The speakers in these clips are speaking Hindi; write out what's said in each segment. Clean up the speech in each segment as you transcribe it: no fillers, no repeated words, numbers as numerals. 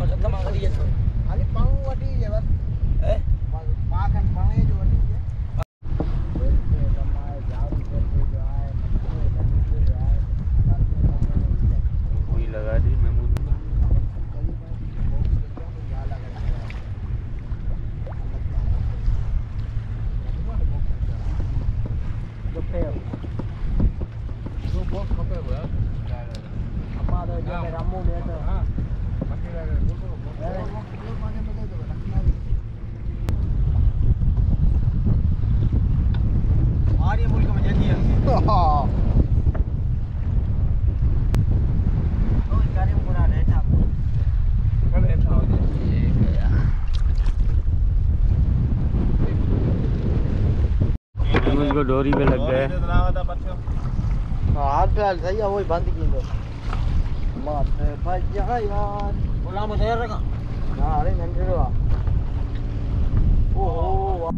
और एकदम बढ़िया छ खाली पाऊ वाटी जे बस ए पाखन पाणी जो वाटी है जमाए जाऊ जो आए कोई लगा दी मैं मुंह तो फेल जो बहुत खपे हुआ अपना तो जो मेरा मुंह में तो हां बाकी रह गए बहुत मांगे में दे दो रखना और ये बोल के मजा दिया हां को डोरी पे लग गए हाथ पे हाल सही है वही बंद की दो माथे भैया यार बोला मत यार रखा हां अरे नंदे रो ओहो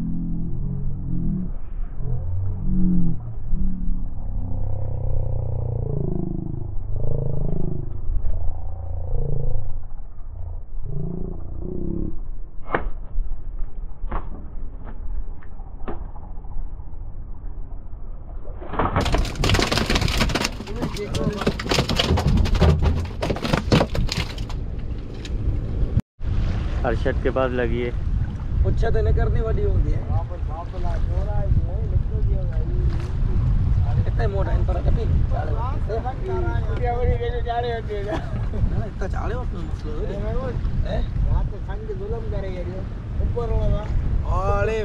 अर्शद के पास लगी है अच्छा तो नहीं करनी बड़ी होती है इतने मोटा इन पर कभी इतना चाले अपना मसला है रात को संग जुलम करे यार ऊपर वाला आले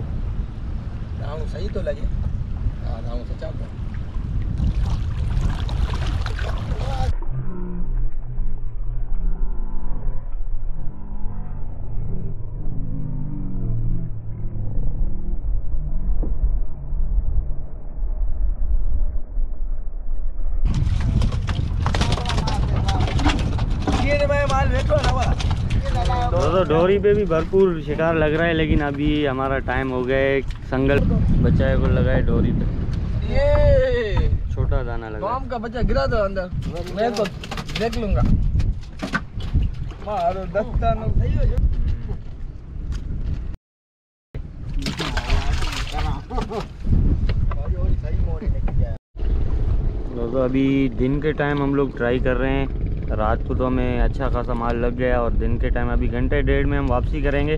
दाऊ सही तो लगे हां दाऊ से चलता तो डोरी पे भी भरपूर शिकार लग रहा है लेकिन अभी हमारा टाइम हो गया है संगल बच्चा को लगाए डोरी पे ये छोटा दाना लगा बाम का बच्चा गिरा था अंदर मैं तो देख लूंगा मारो दस्ता न सही हो जाए दोस्तों अभी दिन के टाइम हम लोग ट्राई कर रहे हैं रात को तो हमें अच्छा खासा माल लग गया और दिन के टाइम अभी घंटे डेढ़ में हम वापसी करेंगे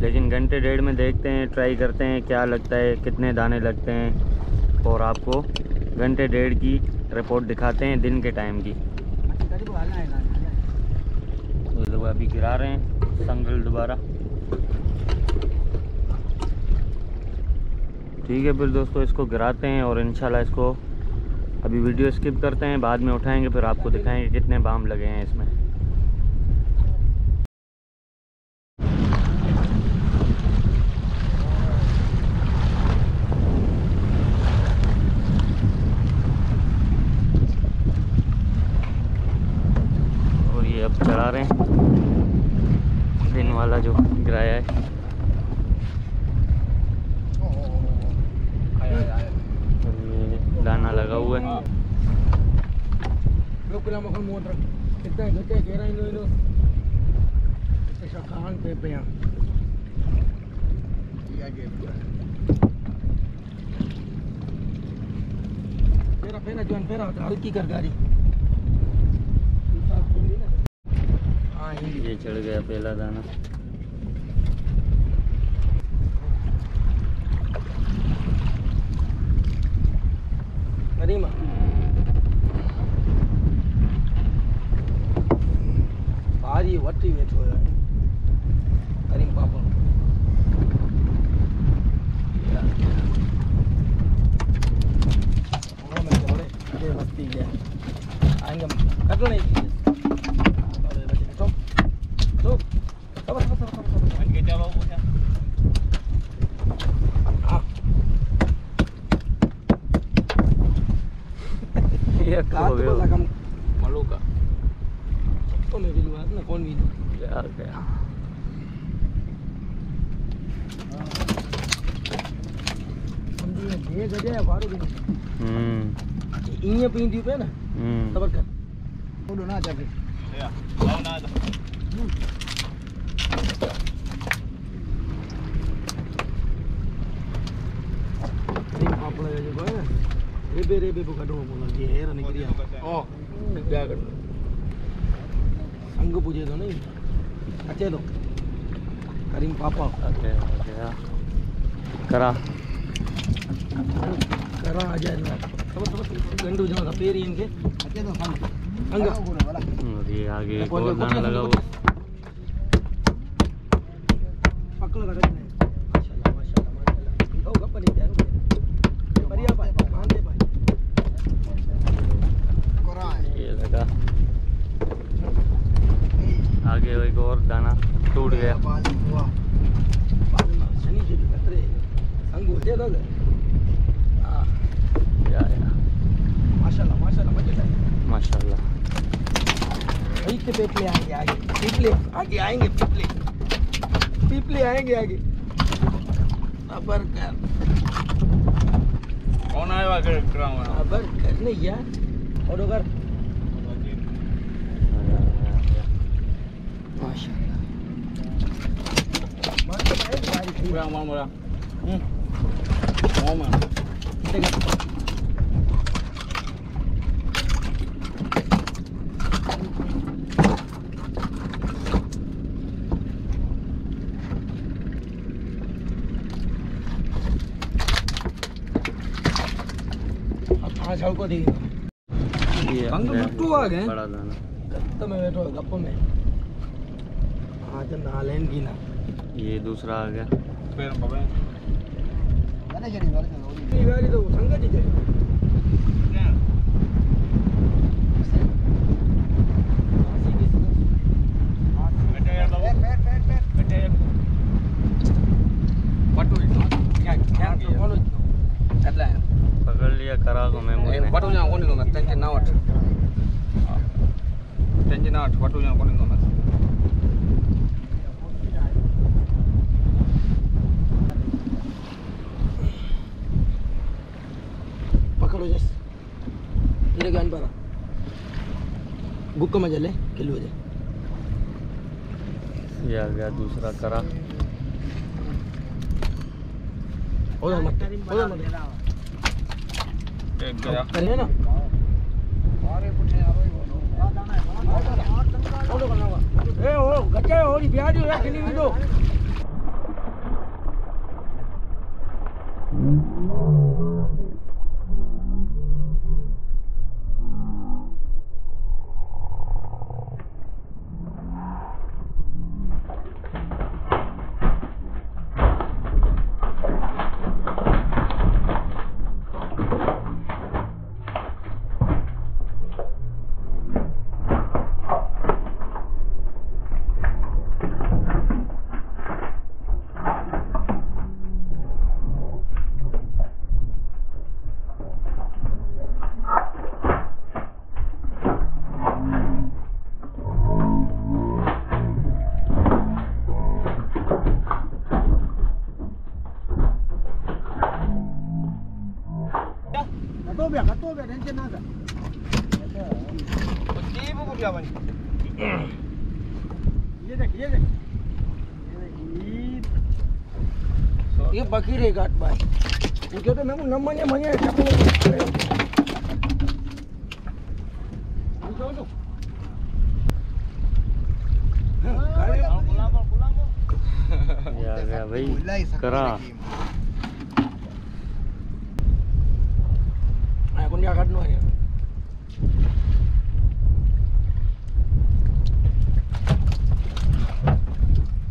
लेकिन घंटे डेढ़ में देखते हैं ट्राई करते हैं क्या लगता है कितने दाने लगते हैं और आपको घंटे डेढ़ की रिपोर्ट दिखाते हैं दिन के टाइम की तो अभी गिरा रहे हैं संगल दोबारा ठीक है फिर दोस्तों इसको गिराते हैं और इंशाल्लाह इसको अभी वीडियो स्किप करते हैं बाद में उठाएंगे फिर आपको दिखाएंगे कितने बाम लगे हैं इसमें और ये अब चढ़ा रहे हैं दिन वाला जो गिराया है दाना लगा हुआ है लोकला मखन मोटर कितना घटे घेरा इन लो ऐसा कान पे पे यहां ये गेम तेरा पेना जॉन पेरा हल्की कर गाड़ी हां ये चढ़ गया पहला दाना करीमा भारी वटी बैठो है करीम पापा और मैं थोड़े ये वटी गया आंगम कटो नहीं अरे बच्चे कटो तो सब सब सब आगे चलो पूछा का मलूका तो मेरी लुआ ना कौन भी यार गया हम ये जगह है बारू भी ये पिंदी पे ना तबक Hold on, David. Yeah. Oh, no. Ini apa lagi tu? Rebe buka dua mula dia era ni kira. Oh, dia kan. Anggup puji tu ni. Aceh tu. Karim Papa. Okay, okay. Kara. Kara aja ni. Terus gandu jangan kapiri ini. Aceh tu kan. अंगा ये आगे और दाना लगा हुआ पकड़ लगा है माशाल्लाह माशाल्लाह माशाल्लाह होगा पनी जाए बढ़िया भाई मान दे भाई कोरा ये लगा आगे एक और दाना टूट गया शनि जी के खतरे संग हो जाएगा या या माशाल्लाह माशाल्लाह मजेदार माशाल्लाह पीपले आएंगे आगे पीपले आएंगे आगे अबर कर कौन आएगा अबर कर नहीं यार और अगर माशाल्लाह मोरा मोरा छाव को दी ये बंग मट्टू आ गए बड़ा दाना गत्ता में बैठो गप्पो में आज नालेन की ना ये दूसरा आ गया फिर बाबा गाना जरी वाली गाड़ी तो संगत जी बुक्का मजा ले किलो बजे ये आ गया दूसरा करा और मत एक गया करिए ना अरे पुठे आ भाई वो दाना है और करना होगा ए हो गच्चे होरी प्याज है किलो दो ये बकीरे घाट भाई उनके तो मैं नमने मने चपो उनको यार भाई करा मैं कौन घाट नो है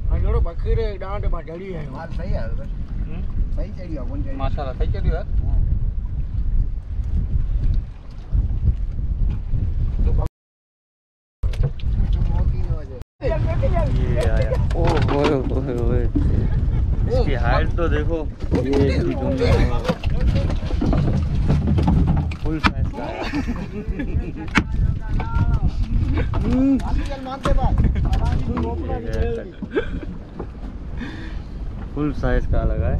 हां बकीरे डांड में जड़ी है बात सही है सही चढ़ी हो कौन चढ़ी माशाल्लाह सही चढ़ी हो तो मोकी हो जाए ये आया ओह ओए ओए ओए इसकी हाइट तो देखो ये फुल साइज का आजकल मानते बात फुल साइज का लगा है।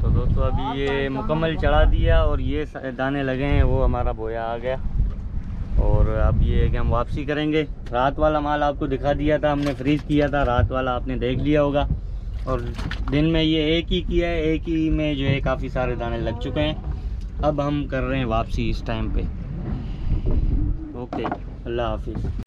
तो दोस्तों अभी ये मुकम्मल चढ़ा दिया और ये दाने लगे हैं वो हमारा बोया आ गया और अब ये है कि हम वापसी करेंगे। रात वाला माल आपको दिखा दिया था, हमने फ्रीज किया था, रात वाला आपने देख लिया होगा। और दिन में ये एक ही किया है, एक ही में जो है काफ़ी सारे दाने लग चुके हैं। अब हम कर रहे हैं वापसी इस टाइम पे। ओके, अल्लाह हाफिज़।